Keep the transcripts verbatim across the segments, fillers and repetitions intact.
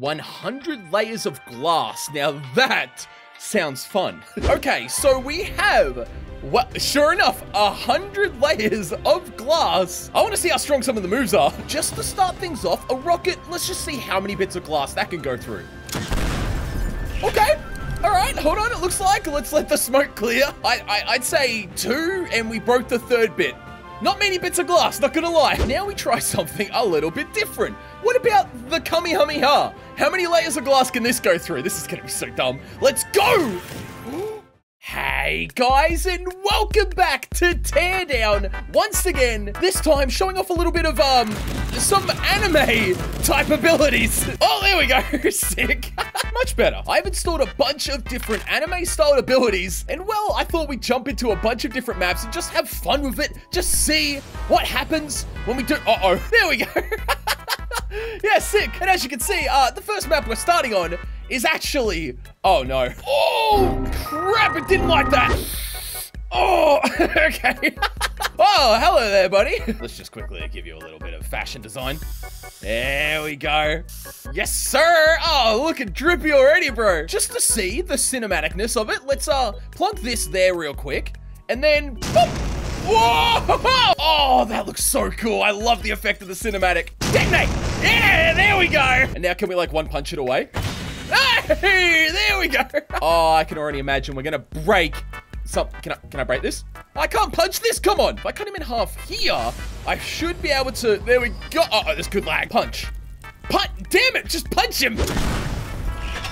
one hundred layers of glass. Now that sounds fun. Okay, so we have, what, sure enough, one hundred layers of glass. I want to see how strong some of the moves are. Just to start things off, a rocket. Let's just see how many bits of glass that can go through. Okay. All right, hold on, it looks like. Let's let the smoke clear. I, I, I'd say two, and we broke the third bit. Not many bits of glass, not gonna lie. Now we try something a little bit different. What about the Kamehameha? How many layers of glass can this go through? This is gonna be so dumb. Let's go! Hey guys, and welcome back to Teardown once again, this time showing off a little bit of um some anime type abilities. Oh, there we go. Sick. Much better. I've installed a bunch of different anime style abilities, and well, I thought we'd jump into a bunch of different maps and just have fun with it. Just see what happens when we do. Uh-oh, there we go. Yeah, sick. And as you can see, uh the first map we're starting on is actually, oh no. Oh, crap, it didn't like that. Oh, okay. Oh, hello there, buddy. Let's just quickly give you a little bit of fashion design. There we go. Yes, sir. Oh, look at drippy already, bro. Just to see the cinematicness of it, let's uh plug this there real quick, and then, boop. Whoa! Oh, that looks so cool. I love the effect of the cinematic. Detonate! Yeah, there we go. And now can we like one punch it away? Hey, there we go. Oh, I can already imagine we're gonna break some. Can I, can I break this? I can't punch this, come on. If I cut him in half here, I should be able to, there we go. Uh-oh, this could lag. Punch. Punch, damn it, just punch him.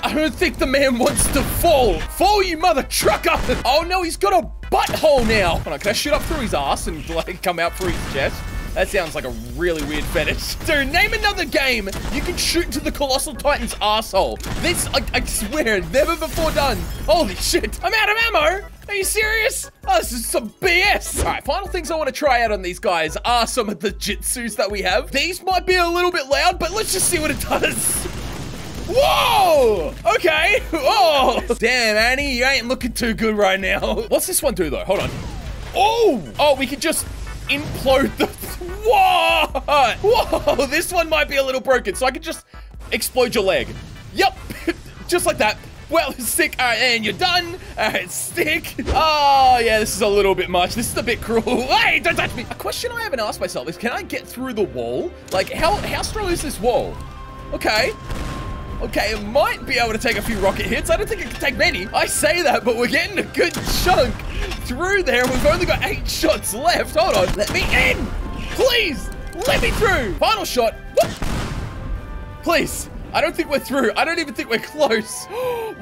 I don't think the man wants to fall. Fall, you mother trucker. Oh no, he's got a butthole now. Hold on, can I shoot up through his ass and like come out through his chest? That sounds like a really weird fetish. Dude, name another game you can shoot into the Colossal Titan's asshole. This, I, I swear, never before done. Holy shit, I'm out of ammo. Are you serious? Oh, this is some B S. All right, final things I want to try out on these guys are some of the jutsus that we have. These might be a little bit loud, but let's just see what it does. Whoa! Okay. Oh, damn, Annie, you ain't looking too good right now. What's this one do though? Hold on. Oh, oh, we could just implode the. Whoa! Whoa! This one might be a little broken, so I could just explode your leg. Yep, just like that. Well, sick. All right, and you're done. All right, stick. Oh, yeah, this is a little bit much. This is a bit cruel. Hey, don't touch me. A question I haven't asked myself is, can I get through the wall? Like, how how strong is this wall? Okay. Okay, it might be able to take a few rocket hits. I don't think it can take many. I say that, but we're getting a good chunk through there. We've only got eight shots left. Hold on. Let me in. Please, let me through. Final shot. Whoop. Please. I don't think we're through. I don't even think we're close.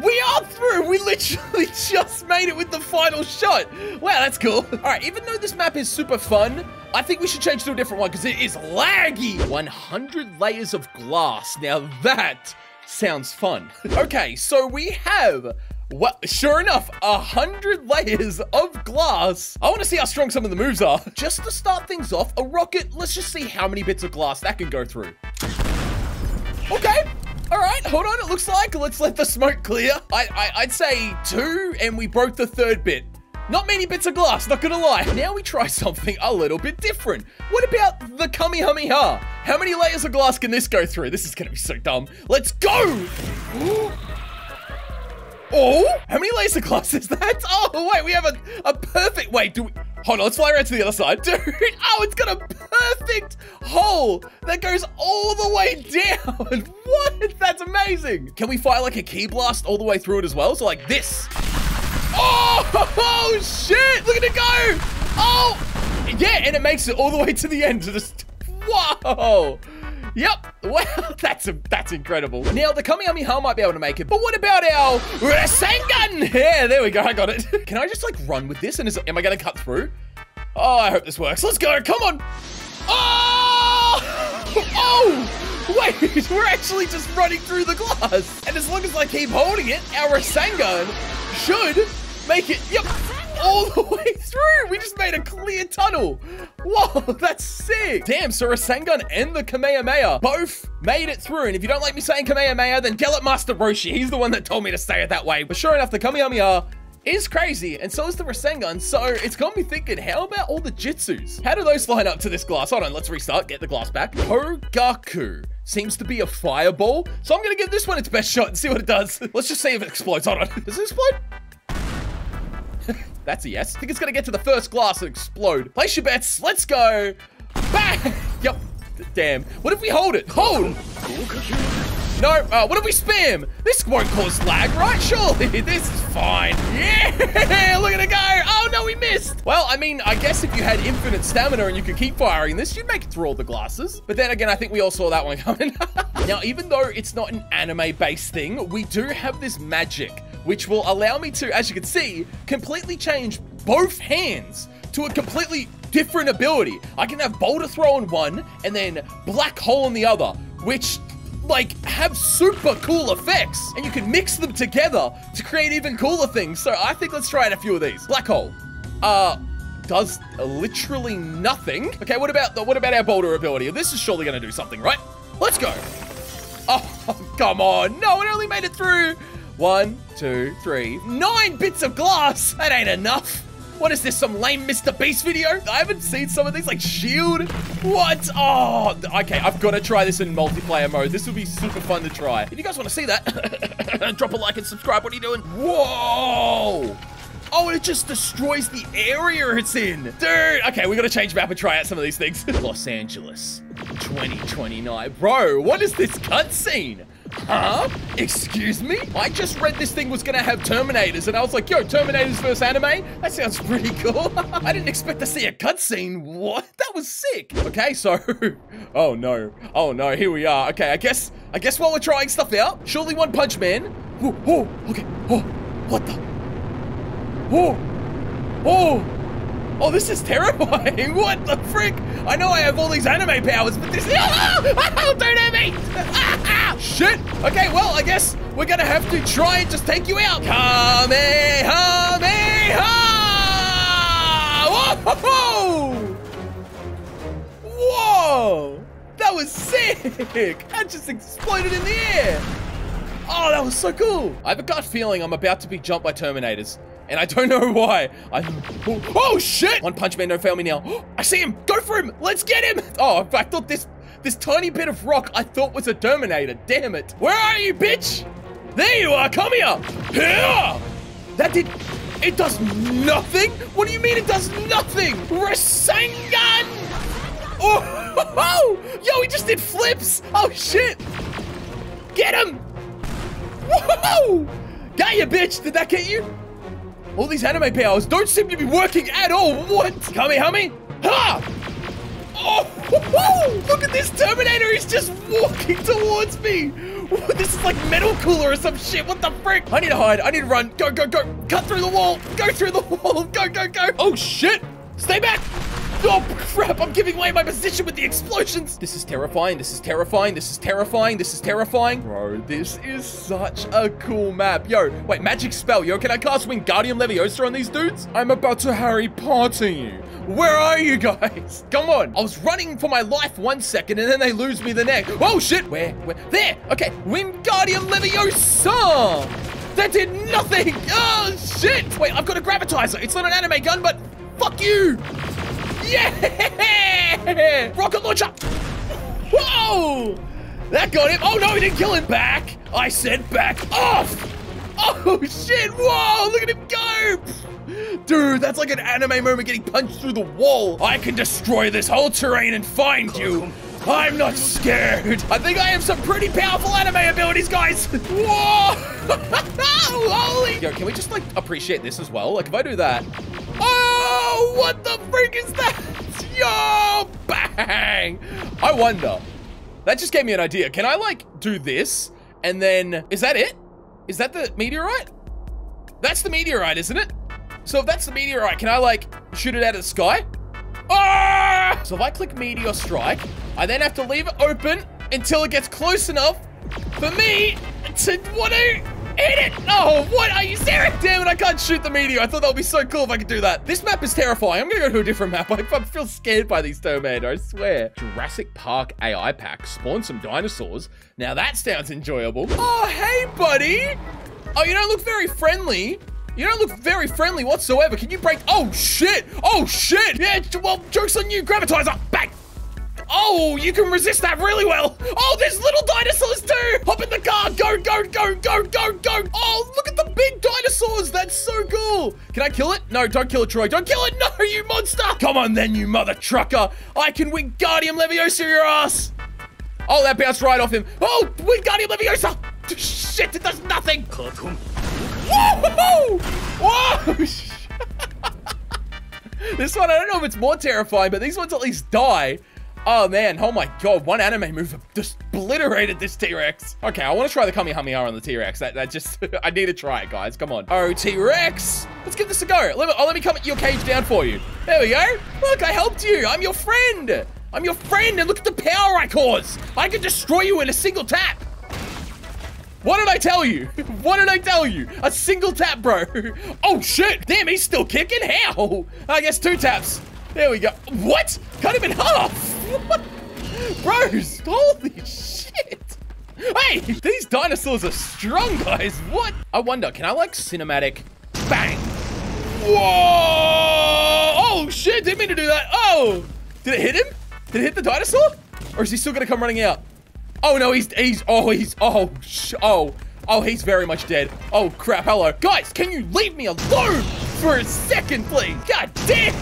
We are through. We literally just made it with the final shot. Wow, that's cool. All right, even though this map is super fun, I think we should change to a different one because it is laggy. one hundred layers of glass. Now that sounds fun. Okay, so we have, well, sure enough, one hundred layers of glass. I want to see how strong some of the moves are. Just to start things off, a rocket. Let's just see how many bits of glass that can go through. Okay. All right, hold on, it looks like. Let's let the smoke clear. I, I, I'd say two, and we broke the third bit. Not many bits of glass, not gonna lie. Now we try something a little bit different. What about the Kamehameha? How many layers of glass can this go through? This is gonna be so dumb. Let's go! Oh, how many layers of glass is that? Oh, wait, we have a, a perfect, wait, do we, hold on, let's fly around to the other side. Dude, oh, it's got a perfect hole that goes all the way down. What? That's amazing. Can we fire like a key blast all the way through it as well? So like this. Oh, oh, shit, look at it go. Oh, yeah, and it makes it all the way to the end. Just, whoa. Yep, well, that's a, that's incredible. Now, the Kamehameha might be able to make it, but what about our Rasengan? Yeah, there we go, I got it. Can I just, like, run with this, and is, am I gonna cut through? Oh, I hope this works. Let's go, come on. Oh, oh. Wait, we're actually just running through the glass. And as long as I keep holding it, our Rasengan should make it, yep, all the way through. We just made a clear tunnel. Whoa, that's sick. Damn, so Rasengan and the Kamehameha both made it through. And if you don't like me saying Kamehameha, then yell at Master Roshi. He's the one that told me to say it that way. But sure enough, the Kamehameha is crazy, and so is the Rasengan, so it's got me thinking, how about all the jutsus? How do those line up to this glass? Hold on, let's restart, get the glass back. Hogaku. seems to be a fireball. So I'm gonna give this one its best shot and see what it does. Let's just see if it explodes. Hold on. Does it explode? That's a yes. I think it's gonna get to the first glass and explode. Place your bets. Let's go. Bang! Yep. Damn. What if we hold it? Hold! No, uh, what if we spam? This won't cause lag, right? Surely. This is fine. Yeah! Look at it go! Oh, no, we missed! Well, I mean, I guess if you had infinite stamina and you could keep firing this, you'd make it through all the glasses. But then again, I think we all saw that one coming. Now, even though it's not an anime-based thing, we do have this magic, which will allow me to, as you can see, completely change both hands to a completely different ability. I can have boulder throw in one, and then black hole in the other, which, like, have super cool effects, and you can mix them together to create even cooler things. So I think let's try out a few of these. Black hole, uh, does literally nothing. Okay, what about the, what about our boulder ability? This is surely gonna do something, right? Let's go. Oh, come on. No, it only made it through. One, two, three, nine bits of glass. That ain't enough. What is this, some lame Mister Beast video? I haven't seen some of these, like shield. What? Oh, okay, I've got to try this in multiplayer mode. This will be super fun to try. If you guys want to see that, drop a like and subscribe. What are you doing? Whoa! Oh, and it just destroys the area it's in. Dude, okay, we got to change map and try out some of these things. Los Angeles twenty twenty-nine. Bro, what is this cutscene? Huh? Excuse me? I just read this thing was gonna have Terminators, and I was like, yo, Terminators versus anime? That sounds pretty cool. I didn't expect to see a cutscene. What? That was sick. Okay, so, oh no. Oh no, here we are. Okay, I guess, I guess while we're trying stuff out, surely One Punch Man. Oh, oh, okay. Oh, what the? Oh, oh. Oh, this is terrifying. What the frick? I know I have all these anime powers, but this is... Oh, oh, don't hurt me. Ah, ah, shit. Okay, well, I guess we're going to have to try and just take you out. Kamehameha. Whoa. Whoa. That was sick. That just exploded in the air. Oh, that was so cool. I have a gut feeling I'm about to be jumped by Terminators. And I don't know why. I, oh, oh, shit! One Punch Man, don't fail me now. Oh, I see him. Go for him. Let's get him. Oh, I thought this this tiny bit of rock I thought was a Terminator. Damn it. Where are you, bitch? There you are. Come here. Here. That did... It does nothing? What do you mean it does nothing? Rasengan! Oh, oh, oh. Yo, he just did flips. Oh, shit. Get him. Whoa! Got you, bitch. Did that get you? All these anime powers don't seem to be working at all. What? Kamehameha? Ha! Oh, whoa, whoa. Look at this Terminator. He's just walking towards me. Whoa, this is like Metal Cooler or some shit. What the frick? I need to hide. I need to run. Go, go, go. Cut through the wall. Go through the wall. Go, go, go. Oh, shit. Stay back. Oh, crap. I'm giving away my position with the explosions. This is terrifying. This is terrifying. This is terrifying. This is terrifying. Bro, this is such a cool map. Yo, wait, magic spell. Yo, can I cast Wingardium Leviosa on these dudes? I'm about to Harry Potter you. Where are you guys? Come on. I was running for my life one second, and then they lose me the next. Oh, shit. Where? Where? There. Okay. Wingardium Leviosa. That did nothing. Oh, shit. Wait, I've got a gravitizer. It's not an anime gun, but fuck you. Yeah! Rocket launcher! Whoa! That got him. Oh, no, he didn't kill him. Back. I said back off. Oh, shit. Whoa, look at him go. Dude, that's like an anime moment getting punched through the wall. I can destroy this whole terrain and find you. I'm not scared. I think I have some pretty powerful anime abilities, guys. Whoa! Holy. Yo, can we just, like, appreciate this as well? Like, if I do that... Oh, what the freak is that? Yo, bang. I wonder. That just gave me an idea. Can I, like, do this? And then, is that it? Is that the meteorite? That's the meteorite, isn't it? So if that's the meteorite, can I, like, shoot it out of the sky? Ah! So if I click meteor strike, I then have to leave it open until it gets close enough for me to want to... Hit it! Oh, what? Are you serious? Damn it, I can't shoot the meteor. I thought that would be so cool if I could do that. This map is terrifying. I'm gonna go to a different map. I, I feel scared by these Terminators, I swear. Jurassic Park A I pack. Spawn some dinosaurs. Now that sounds enjoyable. Oh, hey, buddy. Oh, you don't look very friendly. You don't look very friendly whatsoever. Can you break? Oh, shit. Oh, shit. Yeah, well, joke's on you. Gravitizer. Bang. Oh, you can resist that really well. Oh, there's little dinosaurs too. Hop in the car. Go, go, go, go, go, go. Oh, look at the big dinosaurs. That's so cool. Can I kill it? No, don't kill it, Troy. Don't kill it. No, you monster. Come on then, you mother trucker. I can wingardium leviosa your ass. Oh, that bounced right off him. Oh, wingardium leviosa. Shit, it does nothing. Whoa! Whoa! This one, I don't know if it's more terrifying, but these ones at least die. Oh, man. Oh, my God. One anime move just obliterated this T-Rex. Okay, I want to try the Kamehameha on the T-Rex. That, that just... I need to try it, guys. Come on. Oh, T-Rex. Let's give this a go. Let me, oh, let me come your cage down for you. There we go. Look, I helped you. I'm your friend. I'm your friend, and look at the power I cause. I can destroy you in a single tap. What did I tell you? What did I tell you? A single tap, bro. Oh, shit. Damn, he's still kicking? How? I guess two taps. There we go. What? Cut him in half. What? Bros, holy shit. Hey, these dinosaurs are strong, guys. What? I wonder, can I, like, cinematic? Bang. Whoa. Oh, shit. Didn't mean to do that. Oh. Did it hit him? Did it hit the dinosaur? Or is he still going to come running out? Oh, no, he's, he's, oh, he's, oh, sh oh, oh, he's very much dead. Oh, crap, hello. Guys, can you leave me alone for a second, please? God damn.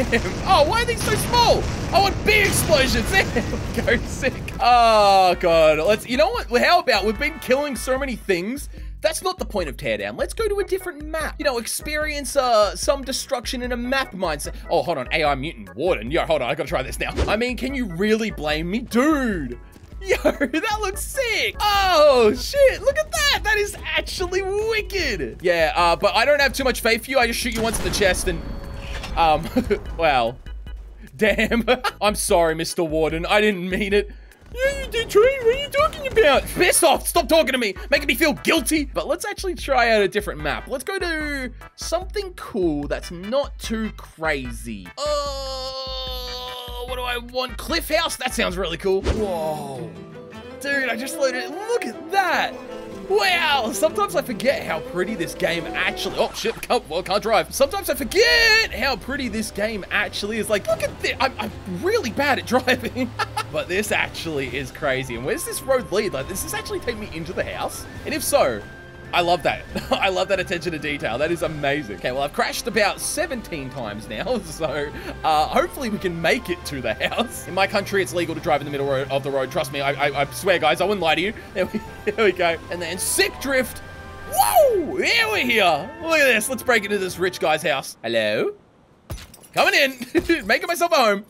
Oh, why are these so small? I want big explosions. There we go, sick. Oh, God, let's, you know what? How about we've been killing so many things. That's not the point of Teardown. Let's go to a different map. You know, experience uh, some destruction in a map mindset. Oh, hold on, A I mutant warden. Yo, hold on, I gotta try this now. I mean, can you really blame me? Dude. Yo, that looks sick. Oh, shit. Look at that. That is actually wicked. Yeah, uh, but I don't have too much faith for you. I just shoot you once in the chest and... Um, well. Damn. I'm sorry, Mister Warden. I didn't mean it. Yeah, you did, Troy. What are you talking about? Piss off. Stop talking to me. Making me feel guilty. But let's actually try out a different map. Let's go to something cool that's not too crazy. Oh... What do I want? Cliff House? That sounds really cool. Whoa. Dude, I just loaded it. Look at that. Wow. Sometimes I forget how pretty this game actually... Oh, shit. Can't, well, can't drive. Sometimes I forget how pretty this game actually is. Like, look at this. I'm, I'm really bad at driving. But this actually is crazy. And where's this road lead? Like, does this actually take me into the house? And if so... I love that. I love that attention to detail. That is amazing. Okay, well, I've crashed about seventeen times now, so uh, hopefully we can make it to the house. In my country, it's legal to drive in the middle of the road. Trust me, I, I, I swear, guys, I wouldn't lie to you. There we, there we go. And then sick drift. Whoa, here we're here. Look at this. Let's break into this rich guy's house. Hello? Coming in. Making myself a home.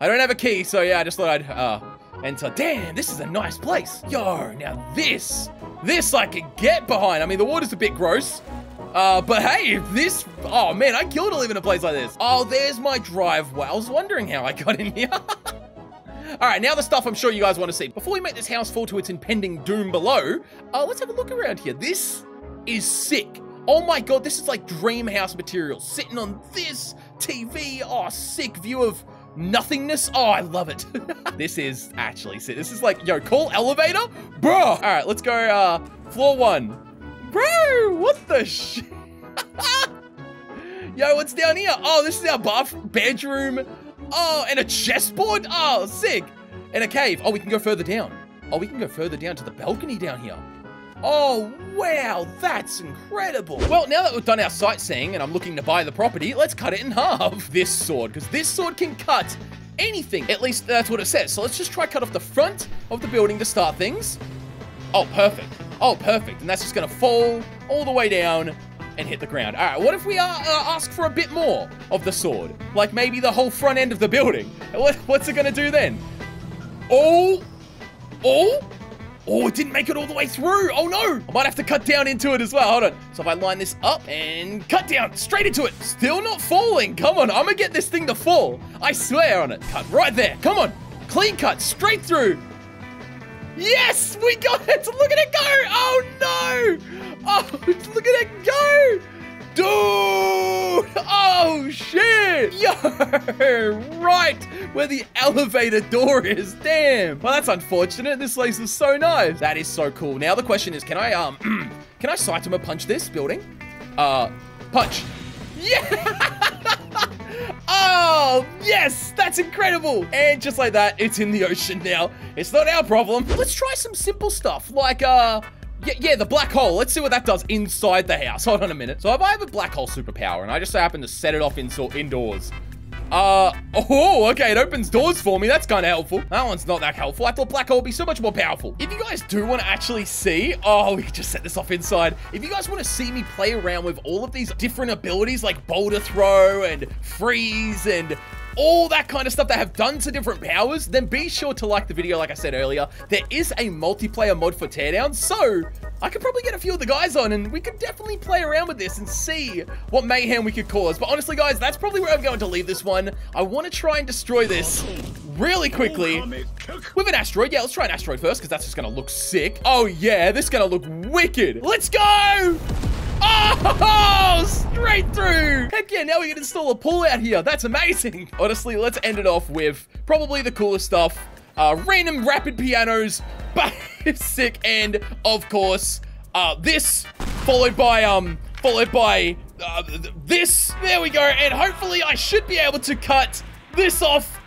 I don't have a key, so yeah, I just thought I'd uh, enter. Damn, this is a nice place. Yo, now this... This I could get behind. I mean, the water's a bit gross, uh, but hey, if this, oh man, I'd kill to live in a place like this. Oh, there's my driveway. I was wondering how I got in here. All right, now the stuff I'm sure you guys want to see. Before we make this house fall to its impending doom below, uh, let's have a look around here. This is sick. Oh my God, this is like dream house material. Sitting on this T V, oh, sick view of nothingness. Oh, I love it. This is actually sick. This is like, yo, call elevator? Bro. All right, let's go uh, floor one. Bro, what the shit? Yo, what's down here? Oh, this is our bathroom, bedroom. Oh, and a chessboard. Oh, sick. And a cave. Oh, we can go further down. Oh, we can go further down to the balcony down here. Oh, wow, that's incredible. Well, now that we've done our sightseeing and I'm looking to buy the property, let's cut it in half. This sword, because this sword can cut anything. At least that's what it says. So let's just try cut off the front of the building to start things. Oh, perfect. Oh, perfect. And that's just going to fall all the way down and hit the ground. All right, what if we uh, ask for a bit more of the sword? Like maybe the whole front end of the building. What, what's it going to do then? Oh, oh. Oh, it didn't make it all the way through. Oh, no. I might have to cut down into it as well. Hold on. So if I line this up and cut down straight into it. Still not falling. Come on. I'm going to get this thing to fall. I swear on it. Cut right there. Come on. Clean cut straight through. Yes, we got it. Look at it go. Oh, no. Oh, look at it go. Dude. Oh, shit. Yo, right where the elevator door is. Damn. Well, that's unfortunate. This place is so nice. That is so cool. Now the question is, can I, um, can I Saitama punch this building? Uh, punch. Yeah. Oh, yes, that's incredible. And just like that, it's in the ocean now. It's not our problem. Let's try some simple stuff like, uh, yeah, yeah, the black hole. Let's see what that does inside the house. Hold on a minute. So if I have a black hole superpower and I just happen to set it off in, so indoors, Uh, oh, okay, it opens doors for me. That's kind of helpful. That one's not that helpful. I thought black hole would be so much more powerful. If you guys do want to actually see, oh, we can just set this off inside. If you guys want to see me play around with all of these different abilities like boulder throw and freeze and all that kind of stuff that have done to different powers, then be sure to like the video. Like I said earlier, there is a multiplayer mod for Teardown, so I could probably get a few of the guys on and we could definitely play around with this and see what mayhem we could cause. But honestly, guys, that's probably where I'm going to leave this one. I want to try and destroy this really quickly with an asteroid. Yeah, let's try an asteroid first because that's just going to look sick. Oh, yeah, this is going to look wicked. Let's go! Oh, straight through. Heck yeah, now we can install a pool out here. That's amazing. Honestly, let's end it off with probably the coolest stuff. Uh, random rapid pianos, basic, and of course, uh, this, followed by, um, followed by uh, this. There we go, and hopefully I should be able to cut this off.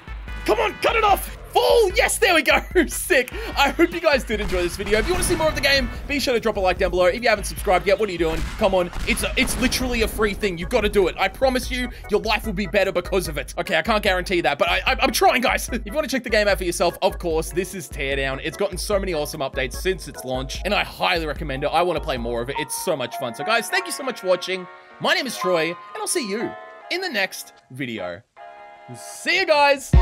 Come on, cut it off. Full, yes, there we go, sick. I hope you guys did enjoy this video. If you want to see more of the game, be sure to drop a like down below. If you haven't subscribed yet, what are you doing? Come on, it's a, it's literally a free thing. You've got to do it. I promise you, your life will be better because of it. Okay, I can't guarantee that, but I, I, I'm trying, guys. If you want to check the game out for yourself, of course, this is Teardown. It's gotten so many awesome updates since its launch, and I highly recommend it. I want to play more of it. It's so much fun. So guys, thank you so much for watching. My name is Troy, and I'll see you in the next video. See you guys.